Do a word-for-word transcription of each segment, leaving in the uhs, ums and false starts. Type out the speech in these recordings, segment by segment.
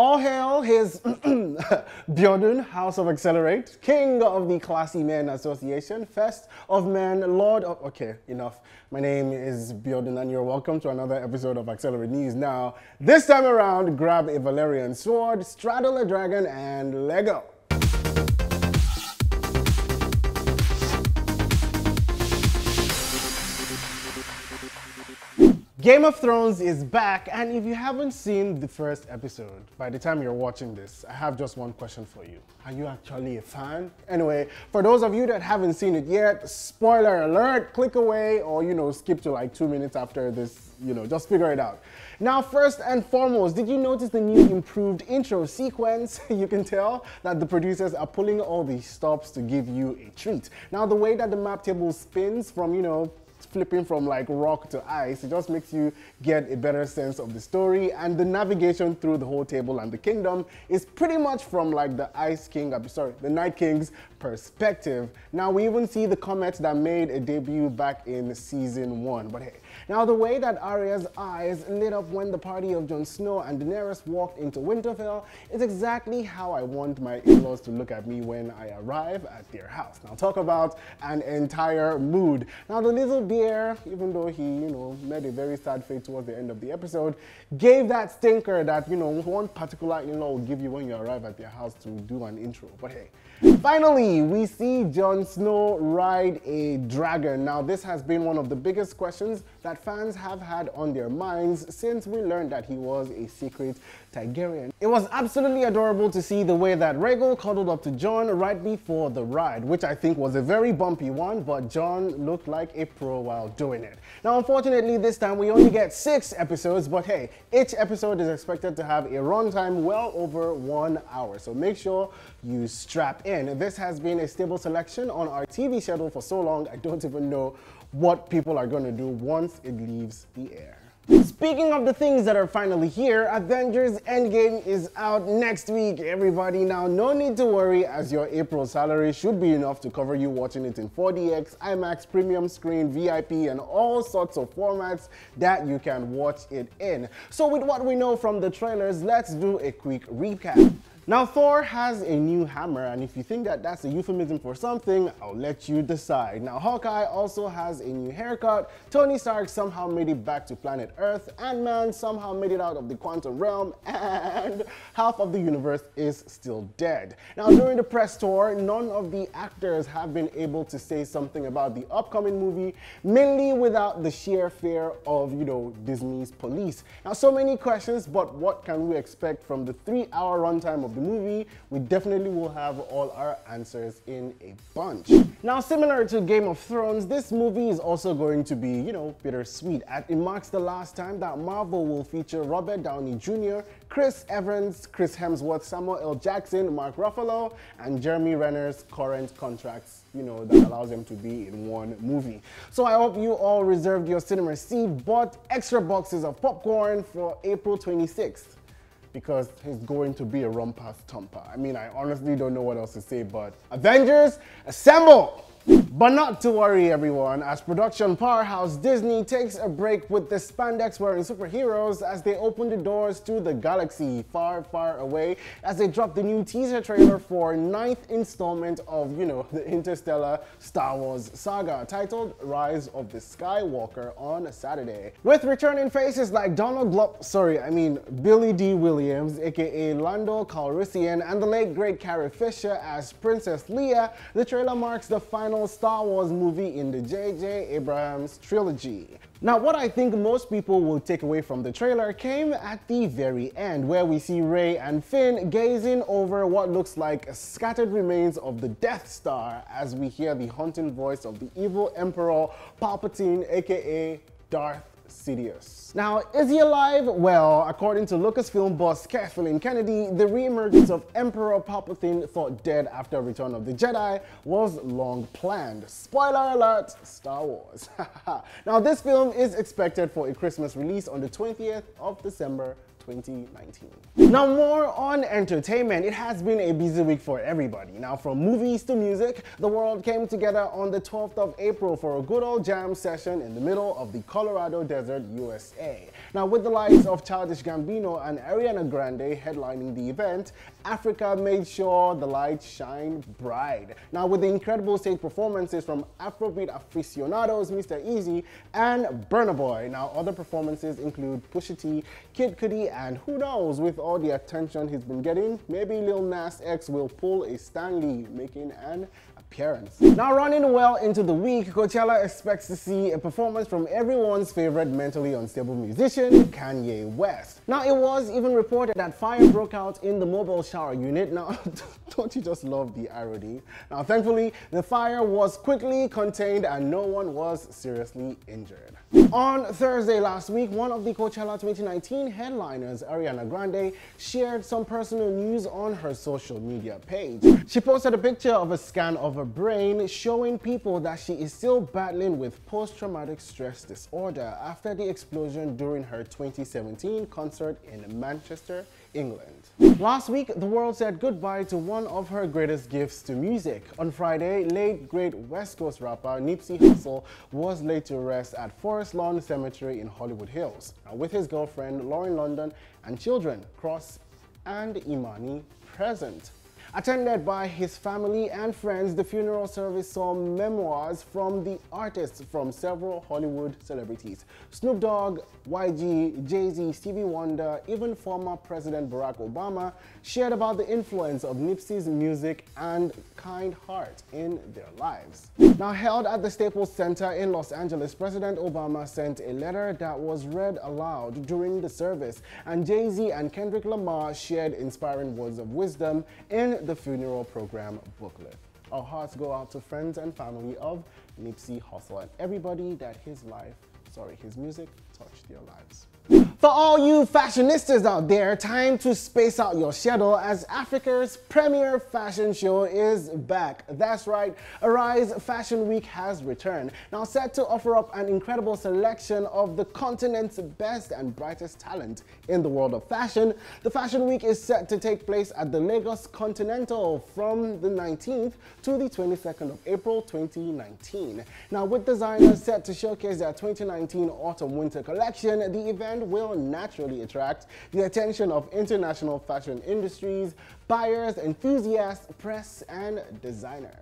All hail his Bjordun, House of Accelerate, King of the Classy Men Association, First of Men, Lord of... Okay, enough. My name is Bjordun and you're welcome to another episode of Accelerate News. Now, this time around, grab a Valyrian sword, straddle a dragon, and Lego. Game of Thrones is back, and if you haven't seen the first episode, by the time you're watching this, I have just one question for you. Are you actually a fan? Anyway, for those of you that haven't seen it yet, spoiler alert, click away or, you know, skip to like two minutes after this, you know, just figure it out. Now, first and foremost, did you notice the new improved intro sequence? You can tell that the producers are pulling all the stops to give you a treat. Now, the way that the map table spins from, you know, flipping from like rock to ice, it just makes you get a better sense of the story, and the navigation through the whole table and the kingdom is pretty much from like the Ice King, sorry, the Night King's perspective. Now, we even see the comet that made a debut back in season one, but hey. Now, the way that Arya's eyes lit up when the party of Jon Snow and Daenerys walked into Winterfell is exactly how I want my in-laws to look at me when I arrive at their house. Now, talk about an entire mood. Now, the little beer, even though he, you know, met a very sad fate towards the end of the episode, gave that stinker that, you know, one particular in-law will give you when you arrive at their house to do an intro, but hey. Finally, we see Jon Snow ride a dragon. Now, this has been one of the biggest questions that fans have had on their minds since we learned that he was a secret Targaryen. It was absolutely adorable to see the way that Rhaegal cuddled up to Jon right before the ride, which I think was a very bumpy one, but Jon looked like a pro while doing it. Now, unfortunately, this time we only get six episodes, but hey, each episode is expected to have a runtime well over one hour, so make sure you strap in. In. This has been a stable selection on our T V schedule for so long, I don't even know what people are going to do once it leaves the air. Speaking of the things that are finally here, Avengers Endgame is out next week, everybody. Now, no need to worry, as your April salary should be enough to cover you watching it in four D X, IMAX, premium screen, V I P, and all sorts of formats that you can watch it in. So with what we know from the trailers, let's do a quick recap. Now, Thor has a new hammer, and if you think that that's a euphemism for something, I'll let you decide. Now, Hawkeye also has a new haircut, Tony Stark somehow made it back to planet Earth, Ant-Man somehow made it out of the quantum realm, and half of the universe is still dead. Now, during the press tour, none of the actors have been able to say something about the upcoming movie, mainly without the sheer fear of, you know, Disney's police. Now, so many questions, but what can we expect from the three-hour runtime of the movie? We definitely will have all our answers in a bunch. Now, similar to Game of Thrones, this movie is also going to be, you know, bittersweet. It marks the last time that Marvel will feature Robert Downey Junior, Chris Evans, Chris Hemsworth, Samuel L Jackson, Mark Ruffalo, and Jeremy Renner's current contracts, you know, that allows them to be in one movie. So I hope you all reserved your cinema seat, bought extra boxes of popcorn for April twenty-sixth. Because it's going to be a rumpus tumper. I mean, I honestly don't know what else to say, but Avengers, assemble! But not to worry, everyone, as production powerhouse Disney takes a break with the spandex-wearing superheroes as they open the doors to the galaxy far, far away, as they drop the new teaser trailer for ninth installment of, you know, the interstellar Star Wars saga, titled Rise of the Skywalker, on Saturday. With returning faces like Donald Glover, sorry, I mean Billy D. Williams, aka Lando Calrissian, and the late great Carrie Fisher as Princess Leia, the trailer marks the final Star Wars movie in the J J Abrams trilogy. Now, what I think most people will take away from the trailer came at the very end, where we see Rey and Finn gazing over what looks like scattered remains of the Death Star as we hear the haunting voice of the evil Emperor Palpatine, aka Darth Sidious. Now, is he alive? Well, according to Lucasfilm boss Kathleen Kennedy, the reemergence of Emperor Palpatine, thought dead after Return of the Jedi, was long planned. Spoiler alert, Star Wars. Now, this film is expected for a Christmas release on the twentieth of December twenty nineteen. Now, more on entertainment. It has been a busy week for everybody. Now, from movies to music, the world came together on the twelfth of April for a good old jam session in the middle of the Colorado desert, U S A. Now, with the likes of Childish Gambino and Ariana Grande headlining the event, Africa made sure the lights shine bright. Now, with the incredible stage performances from Afrobeat aficionados Mister Easy and Burna Boy. Now, other performances include Pusha T, Kid Cudi, and who knows, with all the attention he's been getting, maybe Lil Nas X will pull a Stan Lee, making an appearance. Now, running well into the week, Coachella expects to see a performance from everyone's favorite mentally unstable musician, Kanye West. Now, it was even reported that fire broke out in the mobile shower unit. Now, don't you just love the irony? Now, thankfully, the fire was quickly contained and no one was seriously injured. On Thursday last week, one of the Coachella twenty nineteen headliners, Ariana Grande, shared some personal news on her social media page. She posted a picture of a scan of her brain showing people that she is still battling with post-traumatic stress disorder after the explosion during her twenty seventeen concert in Manchester, England. Last week, the world said goodbye to one of her greatest gifts to music. On Friday, late great West Coast rapper Nipsey Hussle was laid to rest at Forest Lawn Cemetery in Hollywood Hills, with his girlfriend Lauren London and children Cross and Imani present. Attended by his family and friends, the funeral service saw memoirs from the artists from several Hollywood celebrities. Snoop Dogg, Y G, Jay-Z, Stevie Wonder, even former President Barack Obama shared about the influence of Nipsey's music and kind heart in their lives. Now, held at the Staples Center in Los Angeles, President Obama sent a letter that was read aloud during the service, and Jay-Z and Kendrick Lamar shared inspiring words of wisdom in the funeral program booklet. Our hearts go out to friends and family of Nipsey Hussle and everybody that his life, sorry, his music touched their lives. For all you fashionistas out there, time to space out your schedule as Africa's premier fashion show is back. That's right, Arise Fashion Week has returned. Now set to offer up an incredible selection of the continent's best and brightest talent in the world of fashion, the Fashion Week is set to take place at the Lagos Continental from the nineteenth to the twenty-second of April twenty nineteen. Now, with designers set to showcase their twenty nineteen Autumn-Winter collection, the event will naturally attract the attention of international fashion industries, buyers, enthusiasts, press, and designers.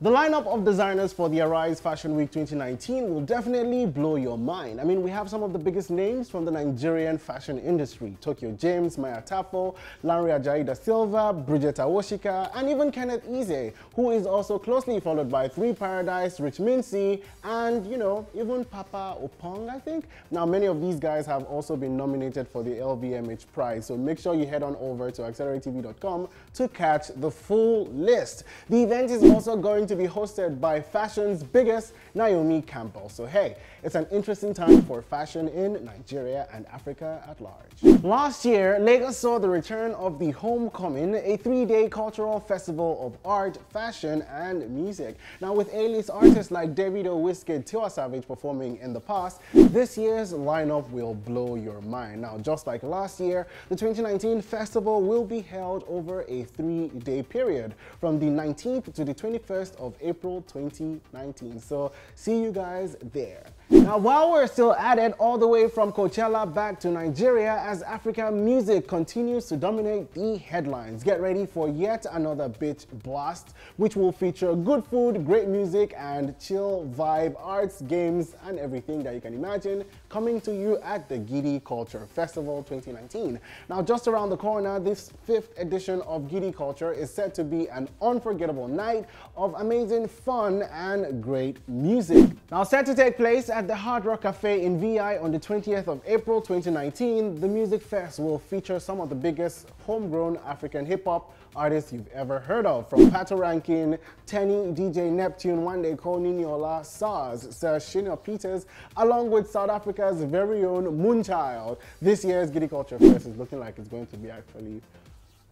The lineup of designers for the Arise Fashion Week twenty nineteen will definitely blow your mind. I mean, we have some of the biggest names from the Nigerian fashion industry. Tokyo James, Maya Tafo, Lanre Ajayi da Silva, Bridget Awoshika, and even Kenneth Ize, who is also closely followed by Three Paradise, Rich Mincy, and, you know, even Papa Opong, I think. Now, many of these guys have also been nominated for the L V M H Prize, so make sure you head on over to accelerate T V dot com to catch the full list. The event is also going to be hosted by fashion's biggest, Naomi Campbell. So hey, it's an interesting time for fashion in Nigeria and Africa at large. Last year, Lagos saw the return of the Homecoming, a three-day cultural festival of art, fashion, and music. Now, with A-list artists like Davido, Wizkid, Tiwa Savage performing in the past, this year's lineup will blow your mind. Now, just like last year, the twenty nineteen festival will be held over a three-day period from the nineteenth to the twenty-first of April twenty nineteen. So see you guys there. Now, while we're still at it, all the way from Coachella back to Nigeria as Africa music continues to dominate the headlines. Get ready for yet another Bitch Blast, which will feature good food, great music, and chill vibe, arts, games, and everything that you can imagine coming to you at the Gidi Culture Festival twenty nineteen. Now, just around the corner, this fifth edition of Gidi Culture is set to be an unforgettable night of amazing fun and great music. Now, set to take place at the Hard Rock Cafe in V I on the twentieth of April twenty nineteen, the Music Fest will feature some of the biggest homegrown African hip-hop artists you've ever heard of, from Pato Rankin, Tenny, D J Neptune, Wande Cole, Niniola, SARS, Sir Senior Peters, along with South Africa's very own Moonchild. This year's Gidi Culture Fest is looking like it's going to be actually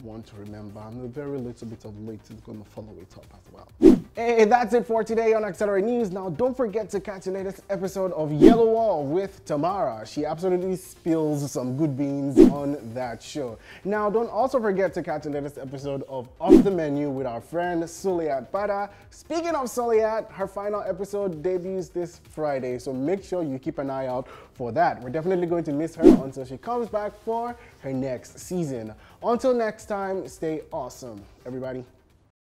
one to remember, and a very little bit of late is going to follow it up as well. Hey, that's it for today on Accelerate News. Now, don't forget to catch the latest episode of Yellow Wall with Tamara. She absolutely spills some good beans on that show. Now, don't also forget to catch the latest episode of Off the Menu with our friend Suliat Bada. Speaking of Suliat, her final episode debuts this Friday, so make sure you keep an eye out for that. We're definitely going to miss her until she comes back for her next season. Until next time, stay awesome, everybody.